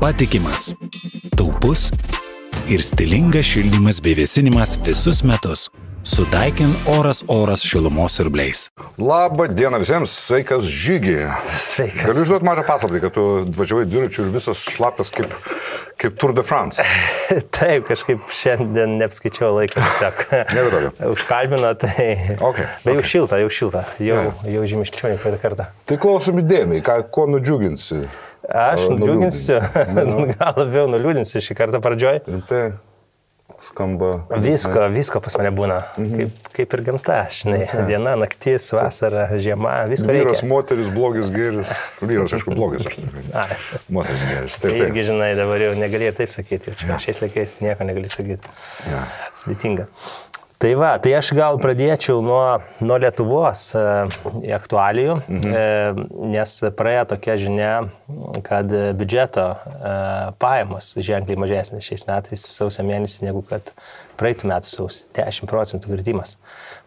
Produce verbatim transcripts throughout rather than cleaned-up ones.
patikimas, taupus ir stilingas šildymas bei vėsinimas visus metus. Sutaikin oras oras šilumos siurbliais. Labą dieną visiems, sveikas žygi. Sveikas. Galiu išduoti mažą paslaptį, kad tu važiavai dviračiu ir visas šlapias kaip, kaip Tour de France. Taip, kažkaip šiandien neapskaičiau laiką, tiesiog. Nebėdavau. Užkalbino, tai... Okay, bet okay. Jau šilta, jau šilta, jau, yeah. Jau žymiai šilčiau nei praeitą kartą. Tai klausom įdėmiai, ką, ko nudžiuginsi? Aš nudžiuginsiu, gal labiau nuliūdinsiu šį kartą pradžioj. Tai... skamba. Visko, visko pas mane būna. Mhm. Kaip, kaip ir gamta, žinai. Ja. Diena, naktis, vasara, žiema, visko vyras, reikia. Vyras, moteris, blogis, gėris. Vyras, aišku, blogis, aš turiu. Moteris, gėris. Taip, taip. Irgi, žinai, dabar jau negalėjai taip sakyti. Čia, ja. Šiais laikais nieko negali sakyti. Ja. Sudėtinga. Tai va, tai aš gal pradėčiau nuo, nuo Lietuvos e, aktualijų, mhm. e, nes praėjo tokia žinia, kad biudžeto e, pajamos ženkliai mažesnės šiais metais sausio mėnesį, negu kad praeitų metų sausį, dešimt procentų kritimas.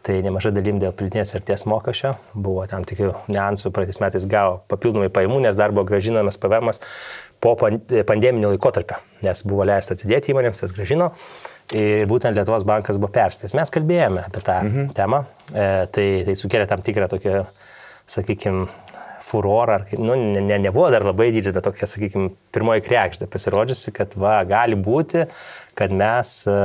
Tai nemaža dalim dėl pridėtinės vertės mokesčio, buvo tam tikrų niansų, praeitais metais gavo papildomai pajamų, nes dar buvo grąžinamas pavemas po pandeminio laikotarpio, nes buvo leista atsidėti įmonėms, jas grąžino ir būtent Lietuvos bankas buvo perspės. Mes kalbėjome apie tą mhm. temą, e, tai, tai sukėlė tam tikrą tokią, sakykime, furorą, ar, nu, ne, nebuvo dar labai didelis, bet tokia, sakykime, pirmoji krekždė pasirodžiusi, kad va, gali būti, kad mes e,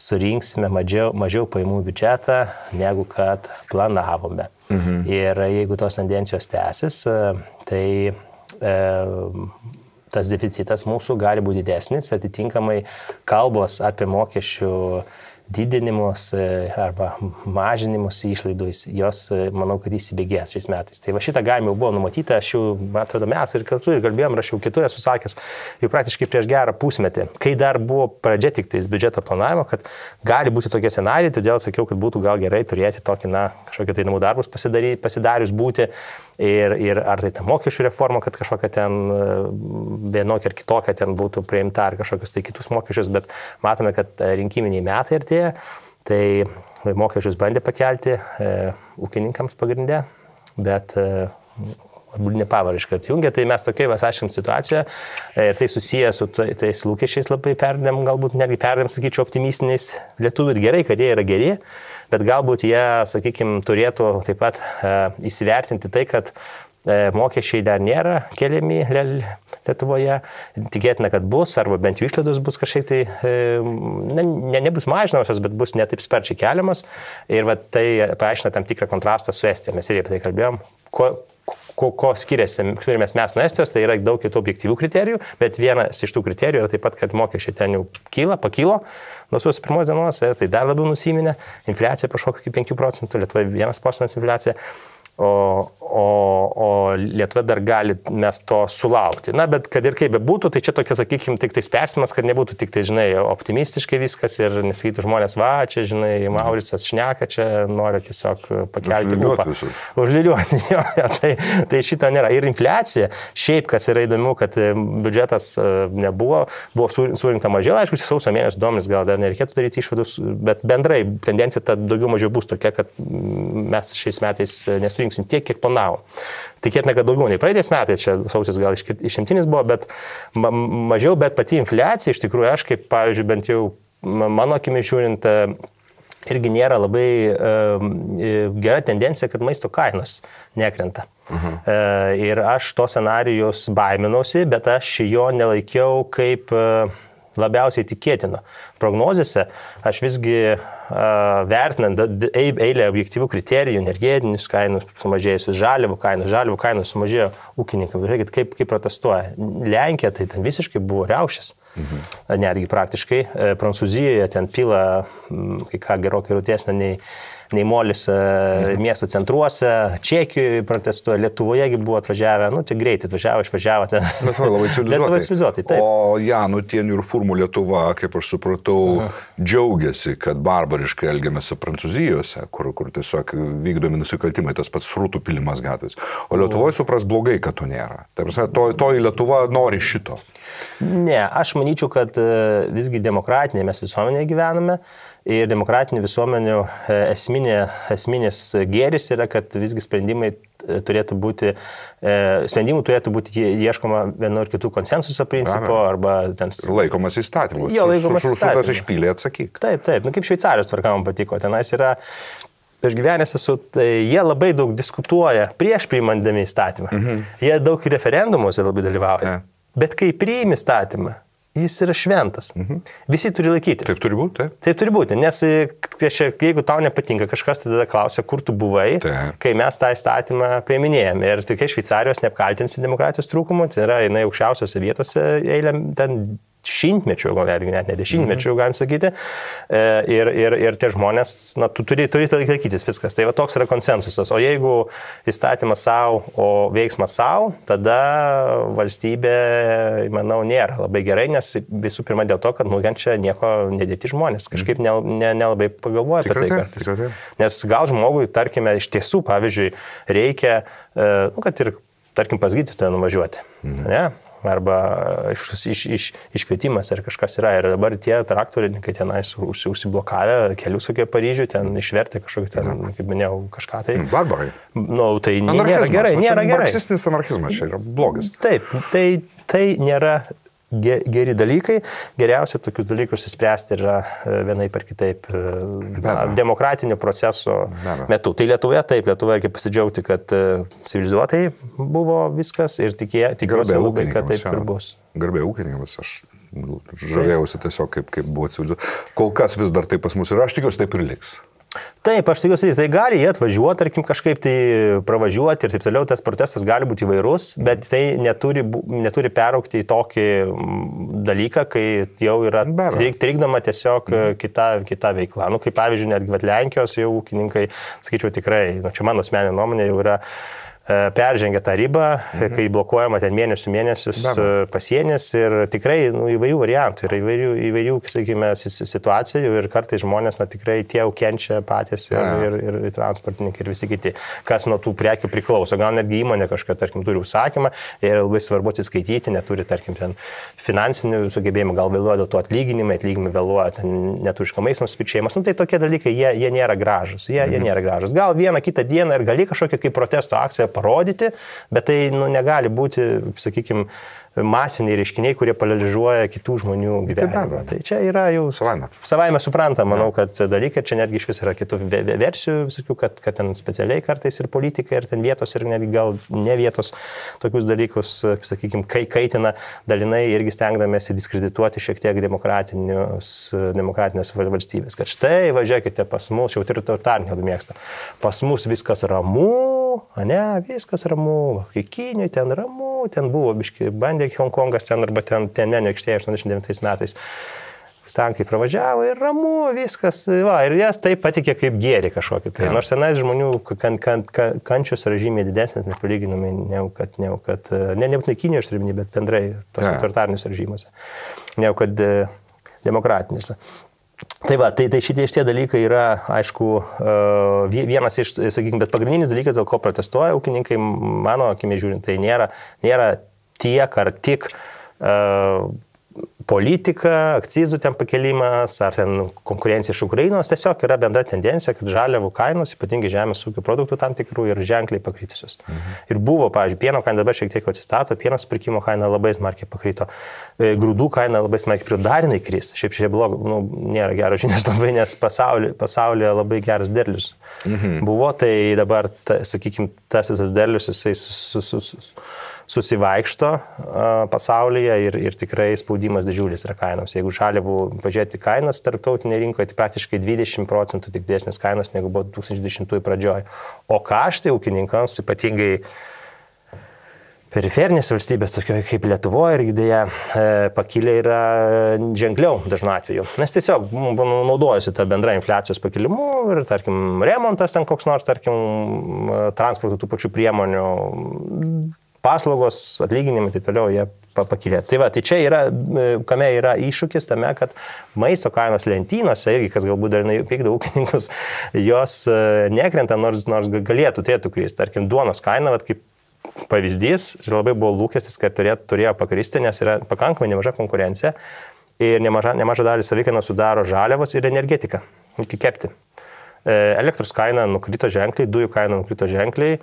surinksime mažiau, mažiau pajamų biudžetą, negu kad planavome. Mhm. Ir jeigu tos tendencijos tęsis, tai e, tas deficitas mūsų gali būti didesnis, atitinkamai kalbos apie mokesčių didinimus arba mažinimus išlaidų, jos, manau, kad įsibėgės šiais metais. Tai va šitą galimybę buvo numatyta, aš jau, man atrodo, mes ir kartu ir kalbėjom, aš jau kitur esu sakęs, jau praktiškai prieš gerą pusmetį, kai dar buvo pradžia tik tais biudžeto planavimo, kad gali būti tokie scenarijai, todėl sakiau, kad būtų gal gerai turėti tokį, na, kažkokį tai namų darbus pasidarius būti ir, ir ar tai ta mokesčių reforma, kad kažkokia ten vienokia ar kitokia ten būtų priimta ar kažkokius tai kitus mokesčius, bet matome, kad rinkiminiai metai ir tie, tai mokesčius bandė pakelti e, ūkininkams pagrindę, bet e, atbulinė pavarą iškart jungia, tai mes tokiai vasaršėm situaciją e, ir tai susiję su tais lūkesčiais labai perdėm, galbūt negi perdėm, sakyčiau, optimistiniais lietuvių ir gerai, kad jie yra geri, bet galbūt jie, sakykime, turėtų taip pat e, įsivertinti tai, kad e, mokesčiai dar nėra keliami Lietuvoje, tikėtina, kad bus, arba bent jų išlaidos bus kažkaip tai, ne, ne, nebus mažinausios, bet bus netaip sparčiai keliamas. Ir va, tai paaiškina tam tikrą kontrastą su Estija. Mes irgi apie tai kalbėjom. Ko, ko, ko skiriasi mes nuo Estijos, tai yra daug kitų objektyvių kriterijų, bet vienas iš tų kriterijų yra taip pat, kad mokesčiai ten jau kyla, pakilo nuo sausio pirmos dienos, tai dar labiau nusiminė, infliacija pašoko iki penkių procentų, Lietuvoje vienas procentas infliacija. O, o, o Lietuva dar gali mes to sulaukti. Na, bet kad ir kaip bebūtų, tai čia tokia, sakykime, tik tais persimas, kad nebūtų tik tai, žinai, optimistiškai viskas ir nesakytų žmonės, va, čia, žinai, Mauricas šneka, čia nori tiesiog pakelti lūpą. Užliuliuoti. tai, tai šito nėra. Ir infliacija, šiaip, kas yra įdomu, kad biudžetas nebuvo, buvo surinkta mažiau, aišku, sausio mėnesio duomenys gal dar nereikėtų daryti išvadus, bet bendrai tendencija ta daugiau mažiau bus tokia, kad mes šiais metais nesurinkime tiek, kiek planavom. Tikėtina, kad daugiau nei praeitais metais, čia sausis gal išimtinis buvo, bet ma mažiau, bet pati infliacija, iš tikrųjų, aš kaip, pavyzdžiui, bent jau mano akimi žiūrint, irgi nėra labai e, gera tendencija, kad maisto kainos nekrenta. Mhm. E, ir aš to scenarijus baiminausi, bet aš jo nelaikiau kaip e, labiausiai tikėtino. Prognozėse aš visgi vertinant eilę objektyvių kriterijų, energetinius kainus sumažėjusius, žaliavų kainus, žaliavų kainus sumažėjo ūkininkam. Žiūrėkit, kaip, kaip protestuoja. Lenkija tai ten visiškai buvo riaušės. Mhm. Netgi praktiškai. Prancūzijoje ten pila kai ką gerokai rūtesnė nei, nei molis mhm. miesto centruose. Čekijoje protestuoja, Lietuvojegi buvo atvažiavę, nu, čia greitai atvažiavo, išvažiavo. Lietuva labai civilizuotai. Taip. O Janutienių ir Furmų Lietuva, kaip aš supratau, aha. džiaugiasi, kad barbariškai elgiamėsi Prancūzijose, kur, kur tiesiog vykdomi nusikaltimai, tas pats srutų pilimas gatvės. O Lietuvoje supras blogai, kad to nėra. Taip, to, to Lietuva nori šito. Ne, aš manyčiau, kad visgi demokratinėje mes visuomenėje gyvename Ir demokratinių visuomenių esminė, esminės gėris yra, kad visgi sprendimai turėtų būti, sprendimų turėtų būti ieškoma vienu ar kitų konsensuso principo. Arba ten... Laikomas įstatymus. Jo, laikomas įstatymus. Šūtas išpylė, atsakyk. Taip, taip. Nu, kaip Šveicarijos tvarka man patiko. Tenais yra... Aš gyvenęs esu, tai jie labai daug diskutuoja prieš priimandami įstatymą. Mhm. Jie daug referendumuose labai dalyvauja. Ja. Bet kai priimi įstatymą, jis yra šventas. Mhm. Visi turi laikytis. Taip turi būti. Taip, taip turi būti, nes jeigu tau nepatinka kažkas, tada klausia, kur tu buvai, taip, kai mes tą įstatymą priiminėjame. Ir tikrai Šveicarijos neapkaltinsi demokratijos trūkumu, tai yra jinai aukščiausiose vietose eilėm ten šimtmečių, gal net ne dešimtmečių, galim sakyti, ir, ir, ir tie žmonės, na, tu turi, turi laikytis viskas. Tai va toks yra konsensusas. O jeigu įstatymas savo, o veiksmas savo, tada valstybė, manau, nėra labai gerai, nes visų pirma dėl to, kad nugenčia nieko nedėti žmonės. Kažkaip nelabai pagalvoja apie tai kartais. Nes gal žmogui, tarkime, iš tiesų, pavyzdžiui, reikia, nu, kad ir, tarkim, pas gydytoją nuvažiuoti. Mhm. Ne? Arba iš, iš, iš, iškvietimas ar kažkas yra. Ir dabar tie traktorininkai tenais užsiblokavę kelius kokie Paryžių, ten išvertė kažkokį, ten, kaip minėjau, kažką tai. Barbarai. Nu, tai nėra gerai, nėra gerai. Marksistinis anarchizmas čia yra blogis. Taip, tai, tai nėra geri dalykai. Geriausia tokius dalykus įspręsti yra vienai per kitaip demokratinių procesų metu. Tai Lietuvoje taip, Lietuvoje reikia pasidžiaugti, kad civilizuotai buvo viskas ir tikiuosi labai, kad taip ir bus. Garbė ūkininkams, aš žavėjausi tiesiog, kaip, kaip buvo civilizuota. Kol kas vis dar tai pas mus yra, aš tikiuosi taip ir liks. Taip, aš tikiuosi, jisai gali, jie atvažiuoti, tarkim, kažkaip tai pravažiuoti ir taip toliau, tas protestas gali būti įvairus, bet tai neturi, neturi peraukti į tokį dalyką, kai jau yra trikdoma tiesiog kita, kita veikla. Nu, kaip pavyzdžiui, netgi vat Lenkijos jau ūkininkai, sakyčiau, tikrai, nu, čia mano asmeninė nuomonė, jau yra peržengia tą ribą, mhm, kai blokuojama ten mėnesių mėnesius pasienis ir tikrai, nu, įvairių variantų ir įvairių, įvairių, sakykime, situacijų ir kartais žmonės, na, tikrai tie jau kenčia patys ir, ir, ir, ir transportininkai ir visi kiti, kas nuo tų prekių priklauso. Gal netgi įmonė kažką, tarkim, turi užsakymą ir labai svarbu atsiskaityti, neturi, tarkim, ten finansinių sugebėjimų, gal vėluoja dėl to atlyginimai, atlyginimai vėluoja, ten neturiškamais nusipičėjimas. Nu, tai tokie dalykai, jie, jie nėra gražus. Jie, mhm, jie nėra gražus. Gal vieną kitą dieną ir gali kažkokią kaip protesto akciją parodyti, bet tai, nu, negali būti, sakykime, masiniai reiškiniai, kurie paralyžiuoja kitų žmonių gyvenimą. Tai čia yra jau savaime, savaime supranta, manau, kad dalykai, čia netgi iš vis yra kitų versijų, visokių, kad, kad ten specialiai kartais ir politikai, ir ten vietos, ir netgi gal ne vietos tokius dalykus, sakykime, kai kaitina dalinai irgi stengdamėsi diskredituoti šiek tiek demokratinės valstybės. Kad štai, važiuokite pas mus, jau autoritariniai labai mėgsta, pas mus viskas ramu, ne, viskas ramu, Kinijai ten ramu, ten buvo biški bandė, Hongkongas ten arba ten, ten Menio aikštėje aštuoniasdešimt devintais metais. Tankai pravažiavo ir ramu, viskas. Va, ir jas tai patikė kaip gėri kažkokį. Tai, nors senais žmonių kan, kan, kan, kančios yra žymiai didesnės, nepalyginami, ne, kad, ne, kad, ne, nebūtinai Kinijos turiminį, bet bendrai tos autoritariniuose režimuose, ne, kad demokratiniuose. Tai va, tai, tai šitie, šitie dalykai yra, aišku, vienas iš, sakykime, bet pagrindinis dalykas, dėl ko protestuoja ūkininkai, mano akimi žiūrint, tai nėra, nėra tiek ar tik uh, politika, akcizų ten pakelimas, ar ten konkurencija iš Ukrainos, tiesiog yra bendra tendencija, kad žaliavų kainos, ypatingai žemės ūkio produktų tam tikrų, yra ženkliai pakritusios. Mhm. Ir buvo, pavyzdžiui, pieno kaina dabar šiek tiek atsistato, pienos pirkimo kaina labai smarkiai pakrito, grūdų kaina labai smarkiai pakrito, dar jinai kris. Šiaip čia blog, nu, nėra geros žinios labai, nes pasaulyje, pasaulyje labai geras derlius. Mhm. Buvo, tai dabar, ta, sakykime, tas visas derlius, jisai sus, sus, sus, susivaikšto pasaulyje ir, ir tikrai spaudimas didžiulis yra kainoms. Jeigu žaliavų pažiūrėti kainas tarptautinėje rinkoje, tai praktiškai dvidešimt procentų tik didesnės kainos negu buvo du tūkstančiai dešimtųjų pradžioje. O kaštai ūkininkams, ypatingai periferinės valstybės, tokioje kaip Lietuvoje ir dėja, pakilė yra ženkliau dažnu atveju. Nes tiesiog naudojasi tą bendrą infliacijos pakilimu ir, tarkim, remontas ten koks nors, tarkim, transporto tų pačių priemonių, paslaugos, atlyginimai, taip toliau, jie pakilė. Tai va, tai čia yra, kame yra iššūkis tame, kad maisto kainos lentynose, irgi, kas galbūt dažnai pykdo ūkininkus, jos nekrenta, nors, nors galėtų, turėtų kristi. Tarkim, duonos kaina, vat, kaip pavyzdys, labai buvo lūkestis, kad turėjo, turėjo pakristi, nes yra pakankamai nemaža konkurencija. ir nemažą, nemažą dalį savikainą sudaro žaliavos ir energetika, iki kepti. Elektros kaina nukrito ženkliai, dujų kaina nukrito ženkliai,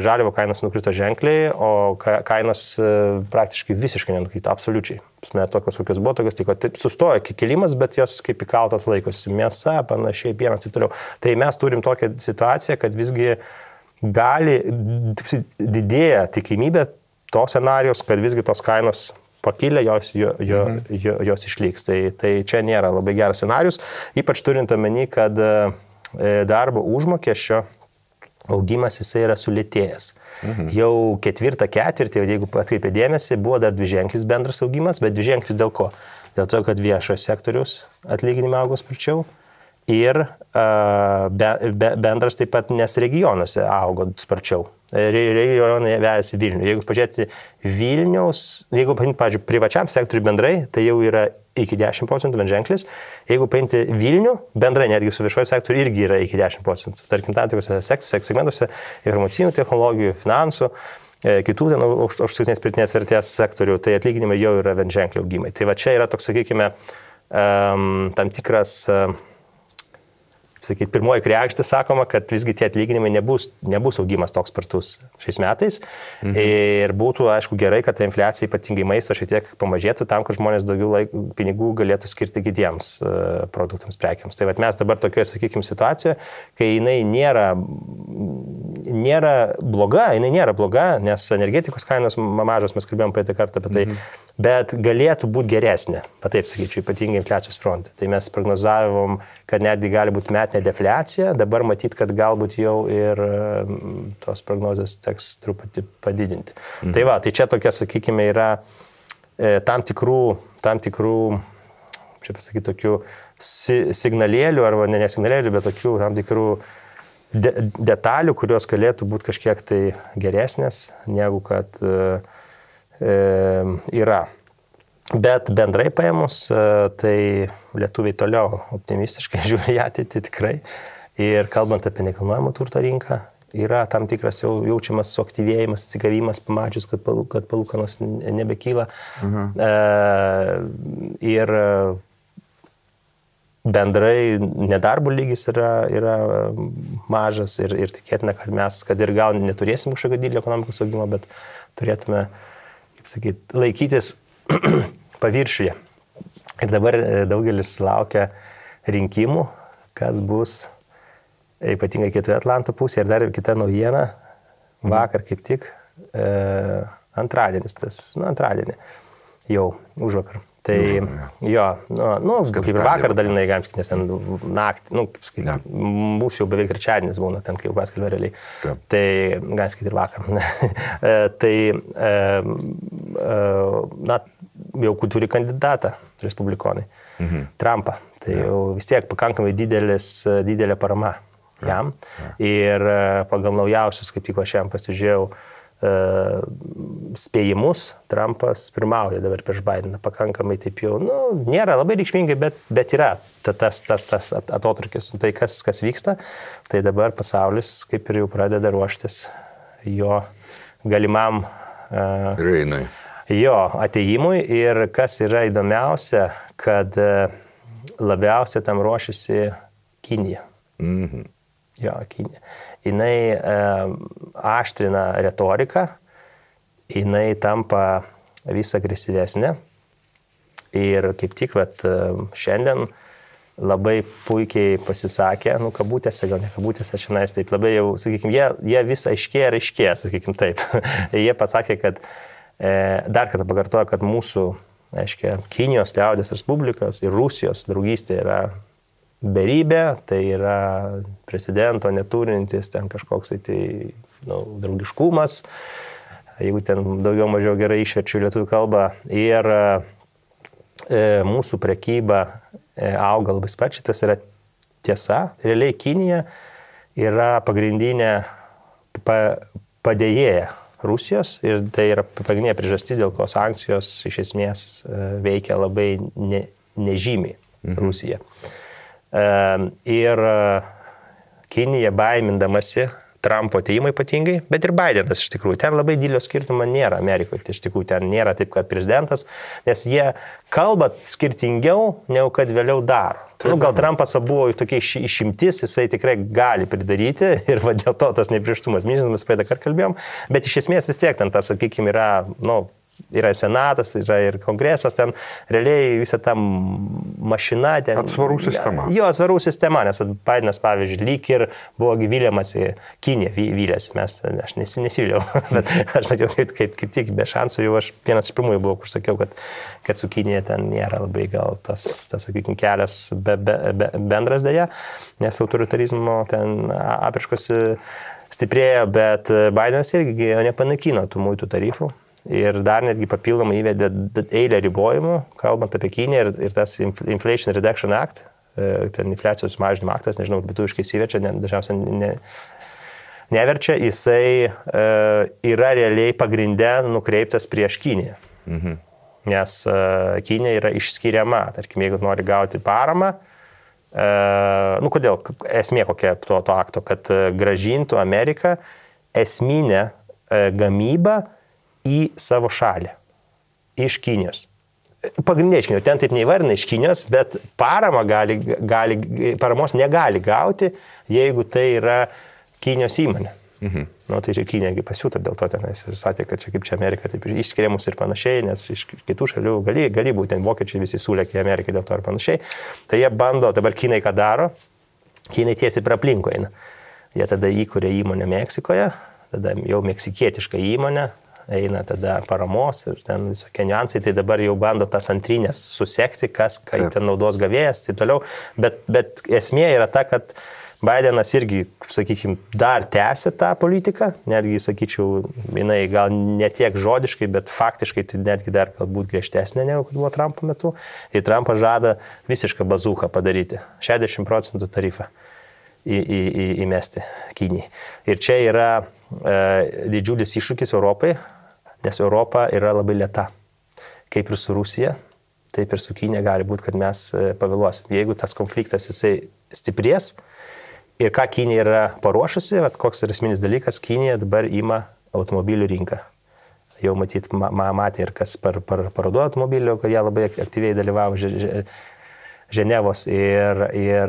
žaliavo kainos nukrito ženkliai, o kainos praktiškai visiškai nenukrito, absoliučiai. Tokios, kokios buvo, tokios tik sustojo kilimas, bet jos kaip įkaltas laikosi. Mėsa, panašiai, pienas ir toliau. Tai mes turim tokią situaciją, kad visgi gali didėja tikimybė to scenarijos, kad visgi tos kainos pakilę, jos, jo, jo, jo, jos išliks. Tai, tai čia nėra labai geras scenarius, ypač turint omeny, kad darbo užmokesčio augimas jisai yra sulėtėjęs. Mhm. Jau ketvirtą ketvirtį, jeigu atkreipė dėmesį, buvo dar dviženklis bendras augimas, bet dviženklis dėl ko? Dėl to, kad viešojo sektoriaus atlyginimai augo sparčiau ir uh, be, be, bendras taip pat, nes regionuose augo sparčiau. Re, regionai vejasi Vilnių. Jeigu pažiūrėti Vilniaus, jeigu pažiūrėti privačiam sektoriui bendrai, tai jau yra iki dešimt procentų vienženklis. Jeigu paimti Vilnių, bendrai netgi su viešuoju sektoriu irgi yra iki dešimt procentų. Tarkim, tam tikrose segmentuose, informacinių technologijų, finansų, kitų ten aukštesnės pridėtinės vertės sektorių, tai atlyginimai jau yra vienženkliai augimai. Tai va čia yra toks, sakykime, tam tikras, sakykime, pirmoji kregždė sakoma, kad visgi tie atlyginimai nebus, nebus augimas toks spartus šiais metais. Mhm. Ir būtų, aišku, gerai, kad ta infliacija, ypatingai maisto, šiek tiek pamažėtų tam, kad žmonės daugiau laik, pinigų galėtų skirti kitiems produktams, prekiams. Tai vat, mes dabar tokioje, sakykime, situacijoje, kai jinai nėra, nėra bloga, jinai nėra bloga, nes energetikos kainos mažos, mes kalbėjom praeitą kartą apie tai, mhm. bet galėtų būti geresnė, taip sakyčiau, ypatingai infliacijos fronte. Tai mes prognozavom, kad netgi gali būti metinė defliacija, dabar matyt, kad galbūt jau ir tos prognozės teks truputį padidinti. Mhm. Tai va, tai čia tokia, sakykime, yra tam tikrų, tam tikrų, čia pasakyti, tokių signalėlių, arba ne, ne signalėlių, bet tokių tam tikrų de, detalių, kurios galėtų būti kažkiek tai geresnės, negu kad e, yra. Bet bendrai paėmus, tai lietuviai toliau optimistiškai žiūri į ateitį tikrai. Ir kalbant apie nekilnojamo turto rinką, yra tam tikras jau jaučiamas suaktyvėjimas, atsigavimas, pamačius, kad palūkanos nebekyla. Mhm. E, ir bendrai nedarbo lygis yra, yra mažas ir, ir tikėtina, kad mes, kad ir gal neturėsim kažkokio didelio ekonomikos augimo, bet turėtume, kaip sakyt, laikytis paviršyje. Ir dabar daugelis laukia rinkimų, kas bus ypatingai kitoje Atlanto pusėje. Ir dar kita naujiena, vakar kaip tik e, antradienis, tas, nu, antradienį jau už vakar. Tai jo, nu, nu kaip ir vakar dalinai gamskit, nes ten naktį, nu, kaip, ja. Mūsų jau beveik trečiadienis būna ten, kai jau paskelbė realiai. Ja. Tai gamskit ir vakar. Tai e, e, na, jau turi kandidatą respublikonai, mhm. Trumpą. Tai ja. Jau vis tiek pakankamai didelis, didelė parama ja. Jam. Ja. Ir pagal naujausius, kaip tik aš jam pasižiūrėjau, spėjimus, Trumpas pirmauja dabar prieš Bideną, pakankamai taip jau, nu, nėra labai reikšmingai, bet, bet yra tas, tas, tas atotrukis. Tai kas, kas vyksta, tai dabar pasaulis kaip ir jau pradeda ruoštis jo galimam uh, jo atėjimui. Ir kas yra įdomiausia, kad uh, labiausiai tam ruošiasi Kinija. Mhm. Jo, Kinija. Jinai e, aštrina retoriką, jinai tampa vis agresyvesnė ir kaip tik vat, šiandien labai puikiai pasisakė, nu, kabutėse, gal ne kabutėse, šiandien taip labai jau, sakykime, jie, jie vis aiškėja ir aiškėja, sakykime taip. Jie pasakė, kad e, dar kartą pakartojo, kad mūsų, aiškia, Kinijos liaudės respublikos ir Rusijos draugystė yra beribė, tai yra precedento neturintis ten kažkoks tai, nu, draugiškumas, jeigu ten daugiau mažiau gerai išverčiu lietuvių kalbą. Ir e, mūsų prekyba e, auga labai sparčiai, tas yra tiesa. Realiai Kinija yra pagrindinė pa, padėjėja Rusijos ir tai yra pagrindinė priežastis, dėl ko sankcijos iš esmės e, veikia labai ne, nežymiai mhm. Rusija. Ir Kinija baimindamasi Trumpo ateimą ypatingai, bet ir Bidenas iš tikrųjų. Ten labai didelio skirtumo nėra Amerikoje. Iš tikrųjų, ten nėra taip, kad prezidentas, nes jie kalba skirtingiau, negu kad vėliau daro. Nu, gal Trumpas buvo tokia išimtis, jisai tikrai gali pridaryti ir va, dėl to tas neprieštumas, mes praeitą kartą kalbėjom, bet iš esmės vis tiek ten tas, sakykime, yra, nu, yra senatas, yra ir kongresas, ten realiai visą tą mašiną. Ten, atsvarų sistema. Jo, atsvarų sistema, nes Bidenas, pavyzdžiui, lyg ir buvo vyliamas į Kiniją, vy, vylėsi, mes, aš nesivyliau, bet aš sakiau, kaip, kaip, kaip tik be šansų, jau aš vienas iš pirmųjų buvau, kur sakiau, kad, kad su Kinija ten nėra labai gal tas, tas sakykime, kelias be, be, be, bendras dėja, nes autoritarizmo ten apriškosi stiprėjo, bet Bidenas irgi nepanaikino tų muitų tarifų. Ir dar netgi papildomai įvedė eilę ribojimų, kalbant apie Kiniją ir, ir tas Inflation Reduction Act, ten infliacijos mažinimo aktas, nežinau, lietuviškai įsiverčia, ne, dažniausiai ne, neverčia, jisai e, yra realiai pagrinde nukreiptas prieš Kiniją. Mhm. Nes e, Kinija yra išskiriama, tarkim, jeigu nori gauti paramą, e, nu kodėl, esmė kokia to, to akto, kad gražintų Ameriką esminę e, gamybą į savo šalį, iš Kinijos. Pagrindinė iš Kinijos, ten taip neįvarina iš Kinijos, bet parama gali, gali, paramos negali gauti, jeigu tai yra Kinijos įmonė. Mhm. Nu, tai Kinija pasiūta dėl to tenais ir sakė, kad čia kaip čia Amerika, taip išskiria mus ir panašiai, nes iš kitų šalių gali, gali būti, ten vokiečiai visi sulėkė Amerikai dėl to ir panašiai. Tai jie bando, dabar Kinai ką daro, Kinai tiesiai per aplinko eina. Jie tada įkūrė įmonę Meksikoje, tada jau meksikietišką įmonę, eina tada paramos ir ten visokie niuansai, tai dabar jau bando tas antrinės susekti, kas, kaip Taip. Ten naudos gavėjas, tai toliau, bet, bet esmė yra ta, kad Bidenas irgi, sakykime, dar tęsia tą politiką, netgi, sakyčiau, jinai gal ne tiek žodiškai, bet faktiškai tai netgi dar galbūt griežtesnė, negu buvo Trumpo metu, ir Trumpas žada visišką bazuką padaryti, šešiasdešimt procentų tarifą į, į, į, įmesti Kinijai. Ir čia yra e, didžiulis iššūkis Europai, nes Europa yra labai lėta. Kaip ir su Rusija, taip ir su Kinija gali būti, kad mes pavėluosim. Jeigu tas konfliktas jisai stiprės ir ką Kinija yra paruošusi, vat koks yra esminis dalykas, Kinija dabar ima automobilių rinką. Jau matyt, ma, ma, matė ir kas par, par, parodo automobilių, kad jie labai aktyviai dalyvavo ž, ž, Ženevos ir, ir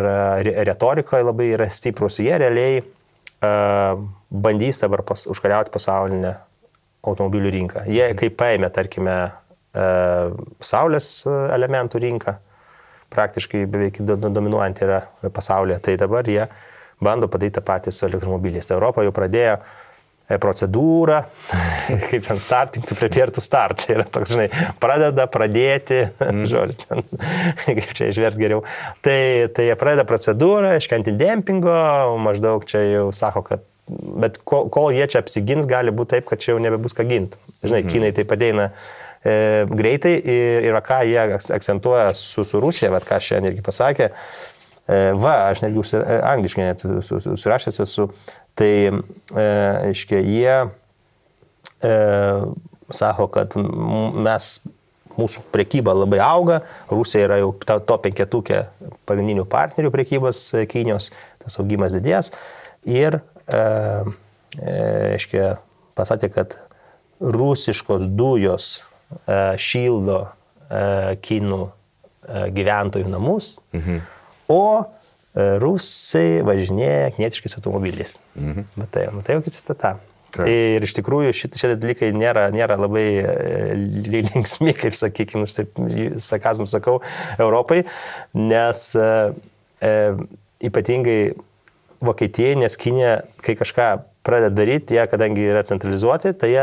retorikoje labai yra stiprus. Jie realiai uh, bandys dabar pas, užkariauti pasaulinę automobilių rinką. Jie kaip paėmė, tarkime, saulės elementų rinką, praktiškai beveik dominuojant yra pasaulyje, tai dabar jie bando padaryti patys su elektromobiliais. Tai Europa jau pradėjo procedūrą, kaip ten starting to prepare to start, čia yra toks, žinai, pradeda pradėti, mm. žodžiu, ten, kaip čia išvers geriau, tai, tai jie pradeda procedūrą, iškanti dempingo, maždaug čia jau sako, kad bet kol, kol jie čia apsigins, gali būti taip, kad čia jau nebebus ką ginti. Žinai, mm. Kinai tai padeina e, greitai ir, ir va, ką jie akcentuoja su, su Rusija, va, ką šiandien irgi pasakė, e, va, aš netgi užsir, angliškai net surašęs esu, tai e, iškia, jie e, sako, kad mes, mūsų prekyba labai auga, Rusija yra jau to penketukė pagrindinių partnerių prekybos Kinijos, tas augimas didės ir aiškia, pasakė, kad rusiškos dujos šildo kinų gyventojų namus, mhm. o rusai važinėja kinietiškais automobiliais. Mhm. Bet tai, tai jau citata. Ta. Ir iš tikrųjų šitie dalykai nėra, nėra labai linksmi, kaip sakykime, sarkazmą sakau, Europai, nes e, ypatingai Vokietijai, nes Kinija, kai kažką pradeda daryti, jie, kadangi yra centralizuoti, tai jie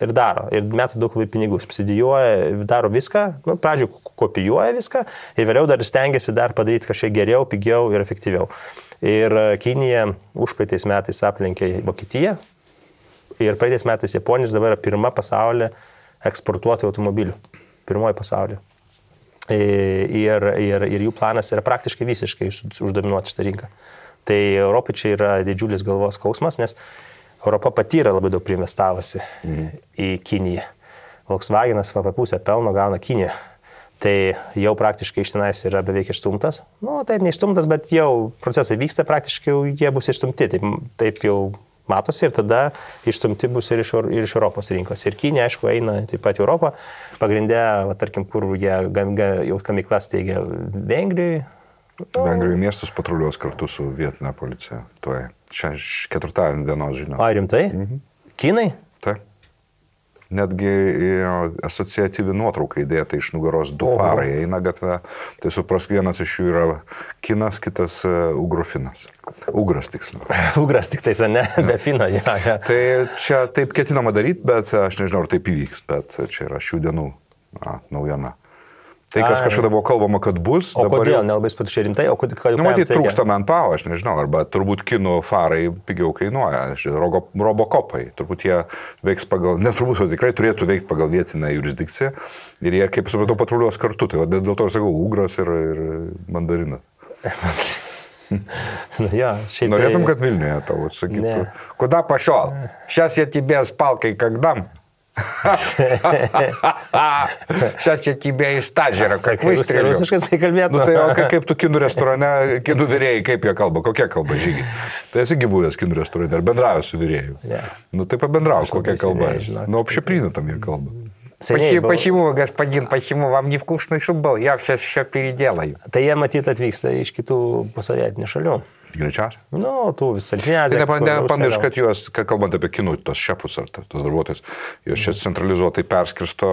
ir daro. Ir metų daug labai pinigų, subsidijuoja, daro viską, nu, pradžių kopijuoja viską ir vėliau dar stengiasi dar padaryti kažkiek geriau, pigiau ir efektyviau. Ir Kinija užpraeitais metais aplenkė Vokietiją ir praeitais metais Japonija dabar yra pirma pasaulyje eksportuotojų automobilių. Pirmoji pasaulyje. Ir, ir, ir jų planas yra praktiškai visiškai uždominuoti šitą rinką. Tai Europai čia yra didžiulis galvos skausmas, nes Europa pati yra labai daug priinvestavusi mm. į Kiniją. Volkswagenas apie pusę pelno gauna Kiniją. Tai jau praktiškai iš tenais yra beveik išstumtas. Nu, taip, neišstumtas, bet jau procesai vyksta, praktiškai jau jie bus išstumti. Taip, taip jau matosi ir tada išstumti bus ir iš, ir iš Europos rinkos. Ir Kinija, aišku, eina taip pat į Europą. Pagrinde, va, tarkim, kur jie gamyga, jau kamiklas teigia Vengrijai. Nu, Vengrijai miestus patruliuos kartu su vietine policija. Tuoj ketvirtadienio dienos žinios. A, rimtai? Mhm. Kinai? Taip. Netgi asociatyvi nuotraukai dėta iš nugaros du farai eina gatve. Tai suprask, vienas iš jų yra kinas, kitas ugrofinas. Ugras tiksliau. Ugras tik tais, ne? Be fino. Ja, ja. Tai čia taip ketinama daryti, bet aš nežinau, ar taip įvyks, bet čia yra šių dienų a, naujiena. Tai, kas kažkada buvo kalbama, kad bus. O dabar kodėl? Jau... Nelabai spatu čia rimtai. O kodėl? Nu, matyt, trūksta manpavo, aš nežinau, arba turbūt kinų farai pigiau kainuoja, rogo, robokopai. Turbūt jie veiks pagal, neturbūt, o tikrai turėtų veikti pagal vietinę jurisdikciją. Ir jie, kaip supratau, patruliuos kartu. Tai dėl to ir sakau, ugras ir, ir mandarinas. Nu, jo, norėtum, tai... kad Vilniuje tavo sakytų. Kuda pašol? Šias jie tibės palkai kagdam. Šias čia tybė į stažerą, kaip įstrėliu. Nu, tai o kaip tu kinų restorane, kinų vyrėjai, kaip jie kalba, kokia kalba žygi? Tai esi gyvūvęs kinų restorane, ar bendrauju su vyrėjų? Yeah. Nu, tai pabendrauk, kokia kalba. Nu, apšiprinė tam jie kalba. Pašimų, gaspadin, pašimų, vam nevkusnai šutbal, jak šias šio peridėlai. Tai jie matyt atvyksta iš kitų pasavietinių šalių. Greičiausiai. Nu, tu visą džiazę. Tai nepamiršk, kad juos, kalbant apie kinų, tos šepus ar tos darbuotojus, juos čia centralizuotai perskirsto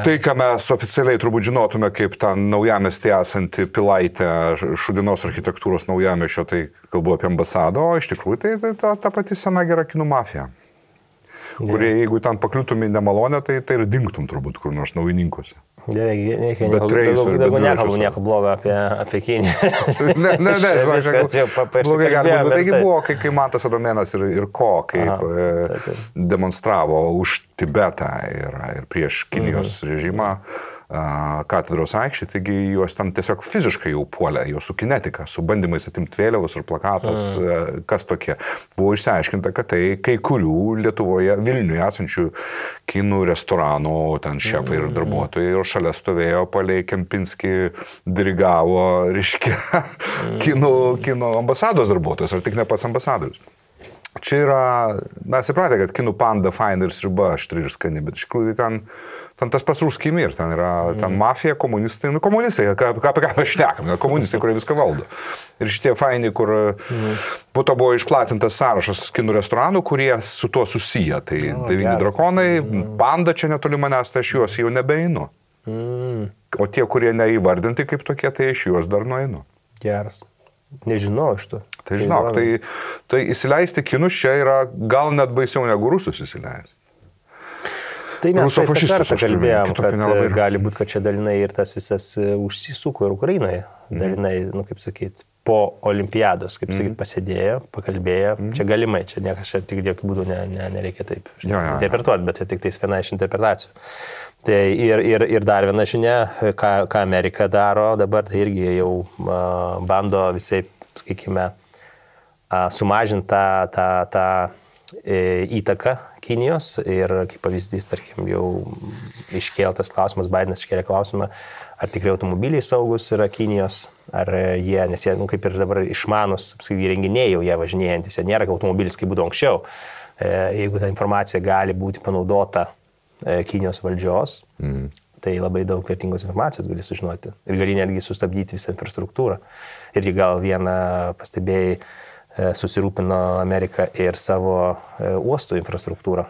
tai, ką mes oficialiai turbūt žinotume, kaip tą naujamestį esantį pilaitę šudinos architektūros naujamešio, tai kalbu apie ambasadą, o iš tikrųjų tai, tai ta, ta pati sena gera kinų mafija, kurie jeigu ten pakliūtum į nemalonę, tai, tai ir dingtum turbūt kur nors naujininkose. Gerai, nieko, nieko, nieko, nieko blogo apie, apie Kiniją. Ne, ne, ne, žinau, blogai galima, bet taigi buvo, kai, kai Mantas Adomėnas ir, ir ko, kaip aha, taip, taip. Demonstravo už Tibetą ir, ir prieš Kinijos mhm. režimą katedros aikštį, taigi juos ten tiesiog fiziškai jau puolė, jau su kinetika, su bandymais atimti vėliavos ir plakatas, mm. kas tokie. Buvo išsiaiškinta, kad tai kai kurių Lietuvoje, Vilniuje esančių kinų restoranų, ten šefai mm. ir darbuotojai, ir šalia stovėjo, palei Kempinskį dirigavo, reiškia, mm. kinų, kinų ambasados darbuotojas, ar tik ne pas ambasadorius. Čia yra, mes įpratę, kad kinų panda, faina ir sriuba, aštri ir skani, bet iš tikrųjų ten, ten tas pas ruskį mir, ten yra ten mafija, komunistai, nu komunistai, apie ką, ką mes šnekam, komunistai, kurie viską valdo. Ir šitie faini, kur po to buvo išplatintas sąrašas kinų restoranų, kurie su tuo susiję. Tai o, devyni geras. Drakonai, panda čia netoli manęs, tai aš juos jau nebeinu. Mm. O tie, kurie neįvardinti kaip tokie, tai aš juos dar nueinu. Geras. Nežinau iš to. Tai žinok, tai, tai įsileisti kinus čia yra gal net baisiau negu rusus įsileisti. Tai mes taip kartą kalbėjom, kad nelabai. Gali būti, kad čia dalinai ir tas visas užsisuko ir Ukrainoje. Dalinai, mm. nu kaip sakyt, po olimpiados, kaip sakyt, pasėdėjo, pakalbėjo. Mm. Čia galimai, čia niekas čia tik jokių būdų ne, ne, nereikia taip ja, ja, ja. interpretuoti, bet tik tais viena iš interpretacijų. Tai ir, ir, ir dar viena žinia, ką, ką Amerika daro dabar, tai irgi jau uh, bando visai, sakykime, uh, sumažinti tą, tą, tą e, įtaką Kinijos. Ir kaip pavyzdys, tarkim, jau iškeltas klausimas, Bidenas iškėlė klausimą, ar tikrai automobiliai saugus yra Kinijos, ar jie, nes jie, nu, kaip ir dabar išmanus, įrenginiai jau jie važinėjantis, jie nėra automobilis, kaip būtų anksčiau. Jeigu ta informacija gali būti panaudota Kinijos valdžios, mm. tai labai daug vertingos informacijos gali sužinoti. Ir gali netgi sustabdyti visą infrastruktūrą. Irgi gal vieną pastebėjai, susirūpino Amerika ir savo uosto infrastruktūrą.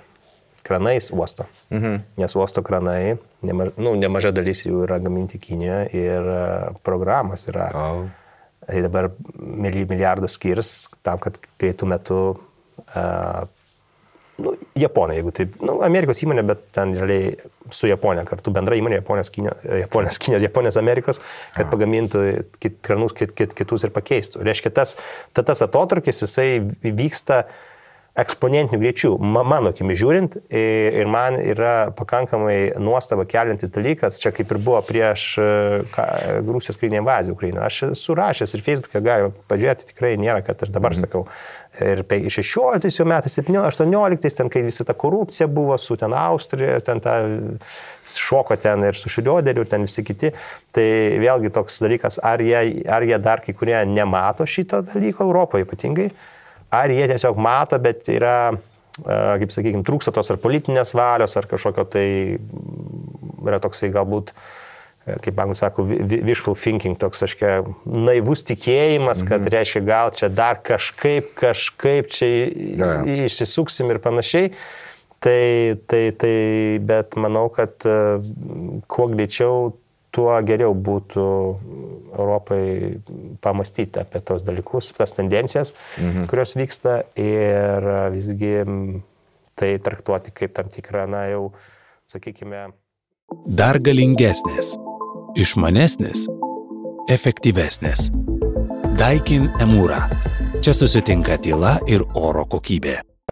Kranais uosto. Mhm. Nes uosto kranai, nema, nu, nemaža dalis jų yra gaminti Kinijoje ir programos yra. Oh. Tai dabar milijardus skirs tam, kad greitų metų uh, nu, Japonai, jeigu taip, nu, Amerikos įmonė, bet ten realiai su Japonija kartu bendra įmonė Japonijos, Japonijos, Kinijos, Japonijos, Amerikos, kad oh. pagamintų kit, kranus kit, kit, kitus ir pakeistų. Reiškia, tas, ta, tas atotrukis, jisai vyksta eksponentinių greičių, mano akimi žiūrint, ir man yra pakankamai nuostaba keliantis dalykas, čia kaip ir buvo prieš Rusijos karinę invaziją Ukrainą. Aš surašęs ir Facebook'e galima pažiūrėti, tikrai nėra, kad aš dabar mm. sakau. Ir šešioliktais metais, aštuonioliktais, ten, kai visa ta korupcija buvo su ten Austrija, ten ta šoko ten ir su Šrioderiu, ten visi kiti, tai vėlgi toks dalykas, ar jie, ar jie dar kai kurie nemato šito dalyko Europoje ypatingai, ar jie tiesiog mato, bet yra, kaip sakykime, trūksta tos ar politinės valios, ar kažkokio tai yra toksai galbūt, kaip anglai sako, wishful thinking, toks, aiškia, naivus tikėjimas, kad mhm. reiškia, gal čia dar kažkaip, kažkaip čia ja, ja. Išsisuksim ir panašiai. Tai, tai, tai, bet manau, kad kuo greičiau, tuo geriau būtų Europai pamastyti apie tos dalykus, tas tendencijas, mhm. kurios vyksta, ir visgi tai traktuoti kaip tam tikrą, na jau, sakykime, dar galingesnės, išmanesnės, efektyvesnės. Daikin Emura. Čia susitinka tyla ir oro kokybė.